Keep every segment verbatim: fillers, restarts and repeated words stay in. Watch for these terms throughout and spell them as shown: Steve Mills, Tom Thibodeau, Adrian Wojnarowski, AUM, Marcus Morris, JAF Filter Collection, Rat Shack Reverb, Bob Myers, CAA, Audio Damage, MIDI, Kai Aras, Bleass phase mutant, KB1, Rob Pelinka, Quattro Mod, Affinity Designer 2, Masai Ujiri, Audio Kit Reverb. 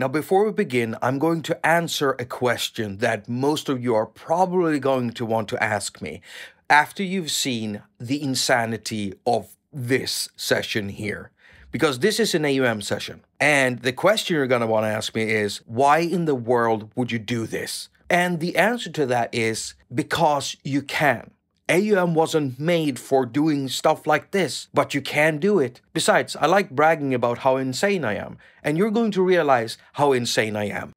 Now, before we begin, I'm going to answer a question that most of you are probably going to want to ask me after you've seen the insanity of this session here, because this is an A U M session. And the question you're going to want to ask me is, why in the world would you do this? And the answer to that is because you can. A U M wasn't made for doing stuff like this, but you can do it. Besides, I like bragging about how insane I am, and you're going to realize how insane I am.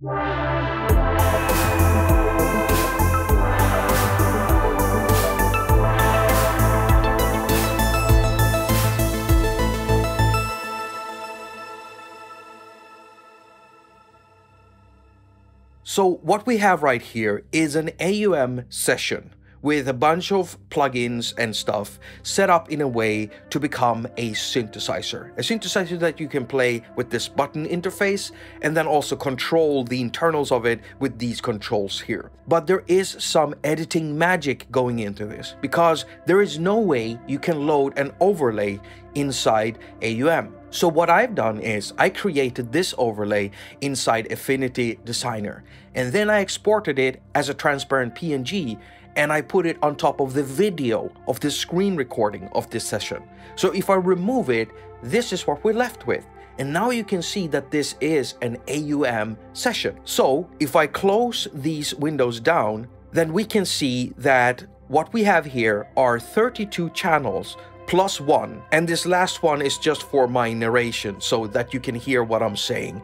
So what we have right here is an A U M session with a bunch of plugins and stuff set up in a way to become a synthesizer. A synthesizer that you can play with this button interface and then also control the internals of it with these controls here. But there is some editing magic going into this, because there is no way you can load an overlay inside A U M. So what I've done is I created this overlay inside Affinity Designer, and then I exported it as a transparent P N G, and I put it on top of the video of the screen recording of this session. So if I remove it, this is what we're left with. And now you can see that this is an A U M session. So if I close these windows down, then we can see that what we have here are thirty-two channels plus one. And this last one is just for my narration so that you can hear what I'm saying.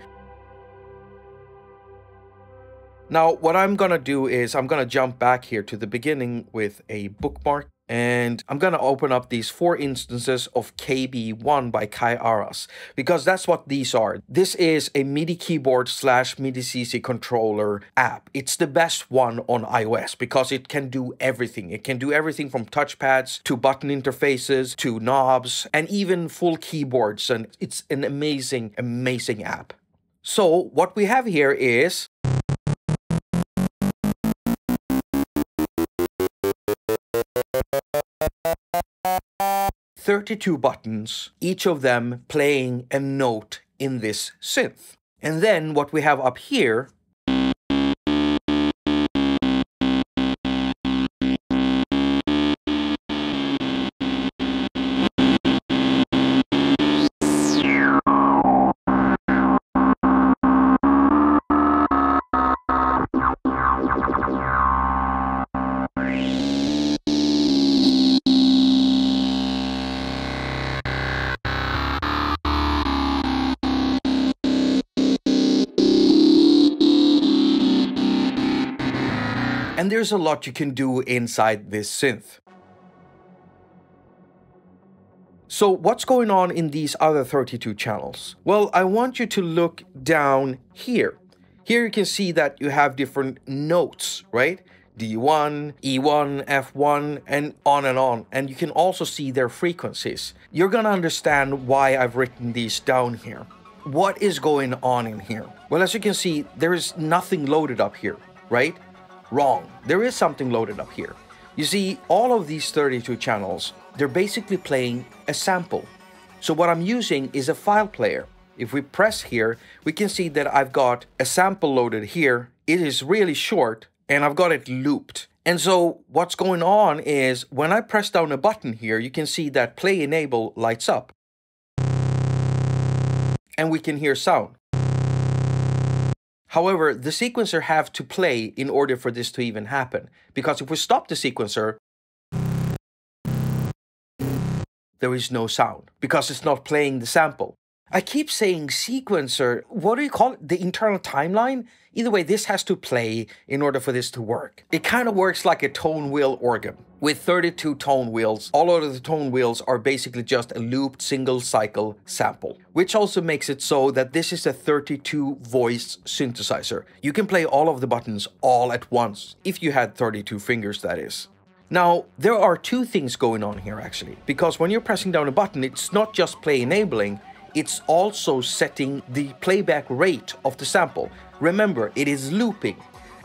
Now, what I'm gonna do is I'm gonna jump back here to the beginning with a bookmark, and I'm gonna open up these four instances of K B one by Kai Aras, because that's what these are. This is a MIDI keyboard slash MIDI C C controller app. It's the best one on iOS because it can do everything. It can do everything from touchpads to button interfaces to knobs and even full keyboards. And it's an amazing, amazing app. So what we have here is thirty-two buttons, each of them playing a note in this synth. And then what we have up here . And there's a lot you can do inside this synth. So what's going on in these other thirty-two channels? Well, I want you to look down here. Here you can see that you have different notes, right? D one, E one, F one, and on and on. And you can also see their frequencies. You're gonna understand why I've written these down here. What is going on in here? Well, as you can see, there is nothing loaded up here, right? Wrong. There is something loaded up here. You see, all of these thirty-two channels, they're basically playing a sample. So what I'm using is a file player. If we press here, we can see that I've got a sample loaded here. It is really short, and I've got it looped. And so what's going on is when I press down a button here, you can see that play enable lights up. And we can hear sound. However, the sequencer have to play in order for this to even happen, because if we stop the sequencer, there is no sound because it's not playing the sample. I keep saying sequencer. What do you call it? The internal timeline? Either way, this has to play in order for this to work. It kind of works like a tone wheel organ with thirty-two tone wheels. All of the tone wheels are basically just a looped single cycle sample, which also makes it so that this is a thirty-two voice synthesizer. You can play all of the buttons all at once, if you had thirty-two fingers, that is. Now, there are two things going on here actually, because when you're pressing down a button, it's not just play enabling, it's also setting the playback rate of the sample. Remember, it is looping.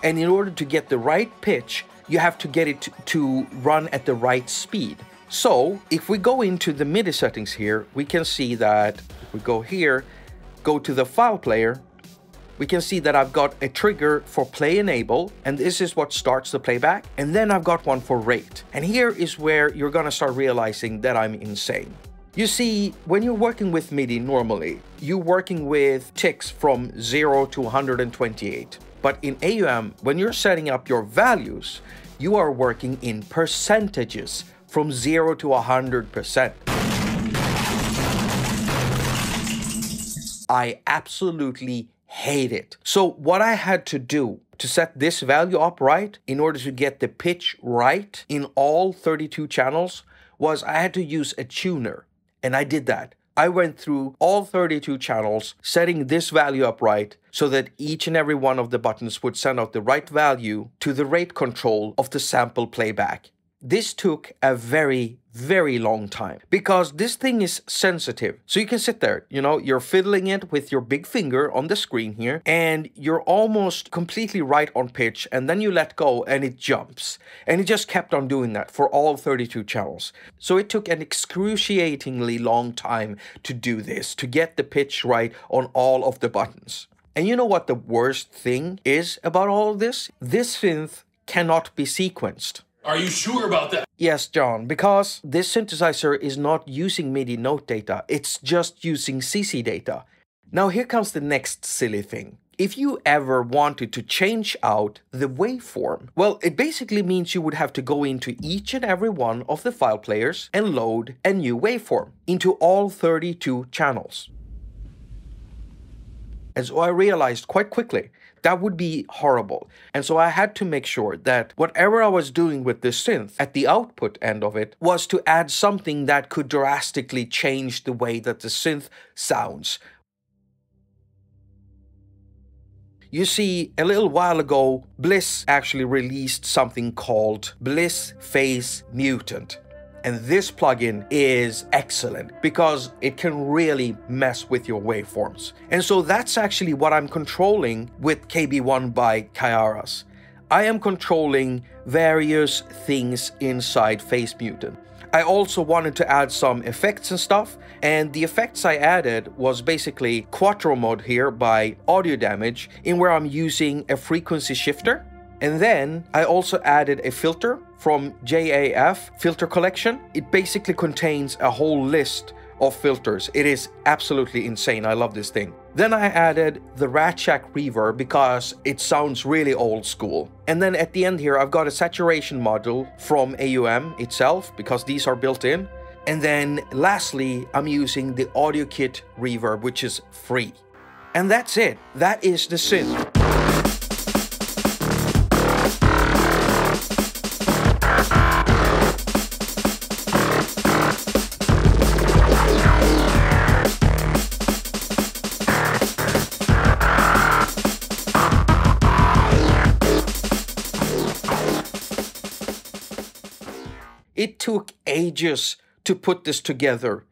And in order to get the right pitch, you have to get it to run at the right speed. So if we go into the MIDI settings here, we can see that if we go here, go to the file player, we can see that I've got a trigger for play enable, and this is what starts the playback. And then I've got one for rate. And here is where you're gonna start realizing that I'm insane. You see, when you're working with MIDI normally, you're working with ticks from zero to one hundred twenty-eight. But in A U M, when you're setting up your values, you are working in percentages from zero to one hundred percent. I absolutely hate it. So what I had to do to set this value up right in order to get the pitch right in all thirty-two channels was I had to use a tuner. And I did that. I went through all thirty-two channels, setting this value up right so that each and every one of the buttons would send out the right value to the rate control of the sample playback. This took a very, very long time because this thing is sensitive. So you can sit there, you know, you're fiddling it with your big finger on the screen here and you're almost completely right on pitch, and then you let go and it jumps. And it just kept on doing that for all thirty-two channels. So it took an excruciatingly long time to do this, to get the pitch right on all of the buttons. And you know what the worst thing is about all of this? This synth cannot be sequenced. Are you sure about that? Yes, John, because this synthesizer is not using MIDI note data. It's just using C C data. Now here comes the next silly thing. If you ever wanted to change out the waveform, well, it basically means you would have to go into each and every one of the file players and load a new waveform into all thirty-two channels. And so I realized quite quickly that would be horrible. And so I had to make sure that whatever I was doing with this synth at the output end of it was to add something that could drastically change the way that the synth sounds. You see, a little while ago, Bleass actually released something called Bleass Phase Mutant. And this plugin is excellent because it can really mess with your waveforms. And so that's actually what I'm controlling with K B one by Kai Aras. I am controlling various things inside Phase Mutant. I also wanted to add some effects and stuff, and the effects I added was basically Quattro Mod here by Audio Damage, in where I'm using a frequency shifter. And then I also added a filter from J A F Filter Collection. It basically contains a whole list of filters. It is absolutely insane. I love this thing. Then I added the Rat Shack Reverb because it sounds really old school. And then at the end here, I've got a saturation module from A U M itself because these are built in. And then lastly, I'm using the Audio Kit Reverb, which is free. And that's it. That is the synth. It took ages to put this together,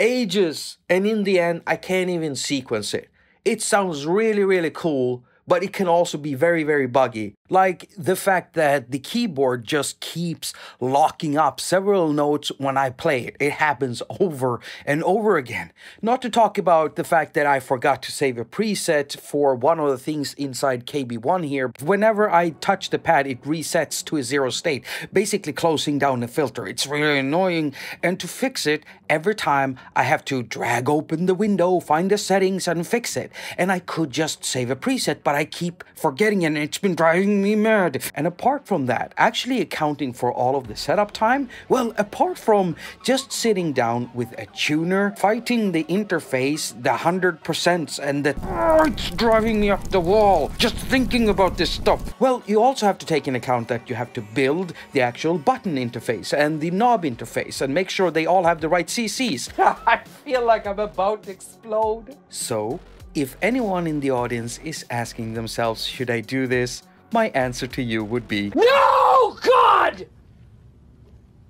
ages, and in the end, I can't even sequence it. It sounds really, really cool, but it can also be very, very buggy. Like the fact that the keyboard just keeps locking up several notes when I play it. It happens over and over again. Not to talk about the fact that I forgot to save a preset for one of the things inside K B one here. Whenever I touch the pad, it resets to a zero state, basically closing down the filter. It's really annoying. And to fix it, every time I have to drag open the window, find the settings, and fix it. And I could just save a preset, but I keep forgetting it, and it's been driving me mad. And apart from that, actually accounting for all of the setup time, well, apart from just sitting down with a tuner, fighting the interface, the one hundred percent, and the oh, it's driving me up the wall, just thinking about this stuff. Well, you also have to take into account that you have to build the actual button interface and the knob interface and make sure they all have the right C Cs. I feel like I'm about to explode. So, if anyone in the audience is asking themselves, should I do this? My answer to you would be no, God!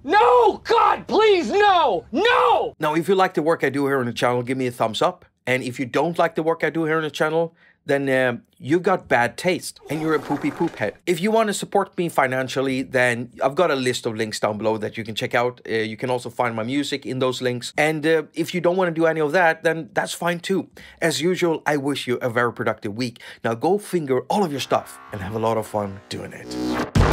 No, God, please, no! No! Now, if you like the work I do here on the channel, give me a thumbs up. And if you don't like the work I do here on the channel, then uh, you got bad taste and you're a poopy poop head. If you want to support me financially, then I've got a list of links down below that you can check out. Uh, you can also find my music in those links. And uh, if you don't want to do any of that, then that's fine too. As usual, I wish you a very productive week. Now go finger all of your stuff and have a lot of fun doing it.